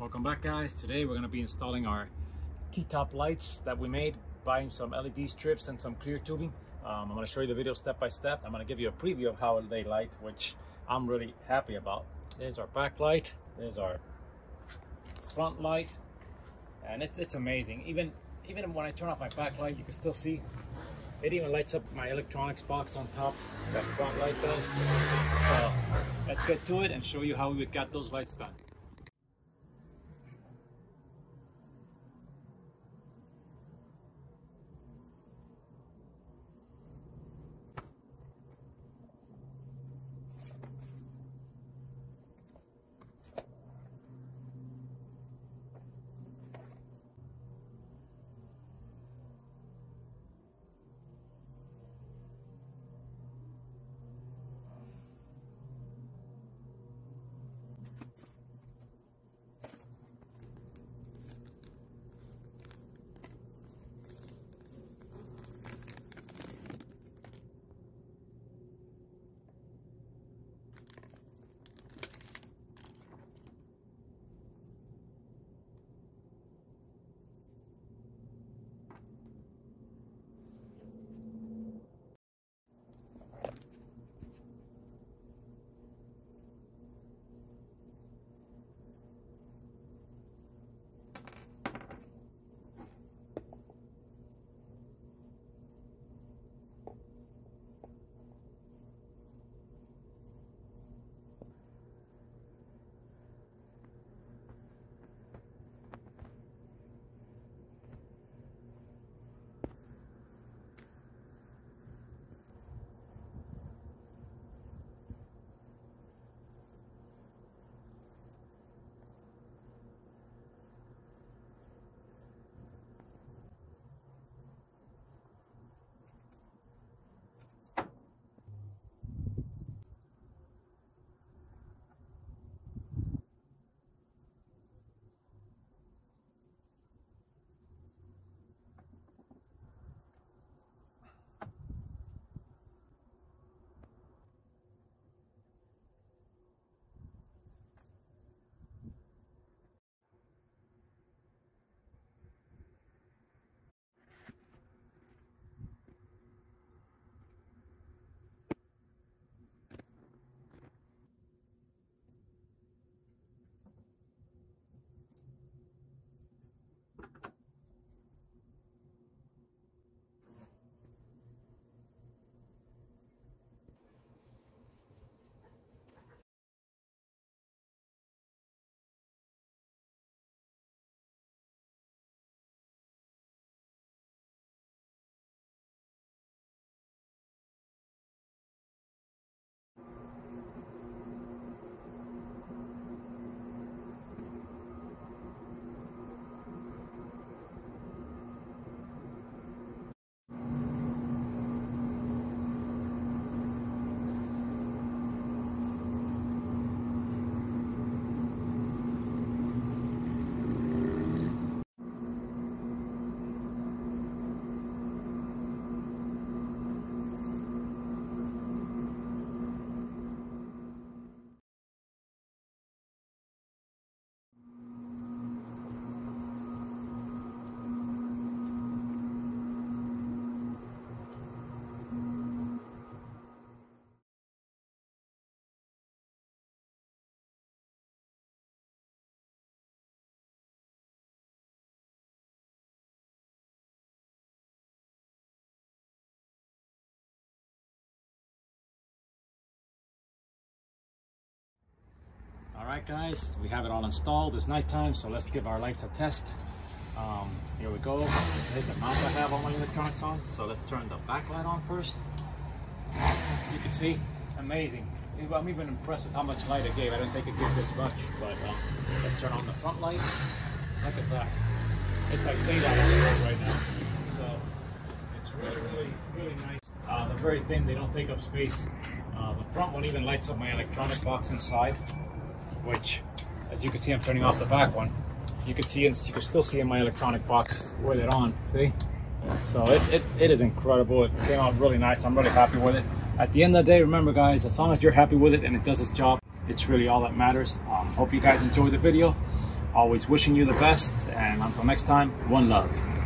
Welcome back, guys. Today we're going to be installing our T-top lights that we made, buying some LED strips and some clear tubing. I'm going to show you the video step by step. I'm going to give you a preview of how they light, which I'm really happy about. There's our back light, there's our front light, and it's amazing. Even when I turn off my back light, you can still see it even lights up my electronics box on top. That front light does. So let's get to it and show you how we got those lights done. Alright guys, we have it all installed. It's nighttime, so let's give our lights a test. Here we go. Here's the mount I have all my electronics on. So let's turn the backlight on first. As you can see, amazing. I'm even impressed with how much light it gave. I didn't think it gave this much, but let's turn on the front light. Look at that. It's like daylight right now. So it's really nice. They're very thin, they don't take up space. The front one even lights up my electronic box inside, which, as you can see, I'm turning off the back one. You can see, you can still see in my electronic box with it on, see? So it is incredible. It came out really nice. I'm really happy with it. At the end of the day, remember guys, as long as you're happy with it and it does its job, it's really all that matters. Hope you guys enjoyed the video. always wishing you the best, and until next time, one love.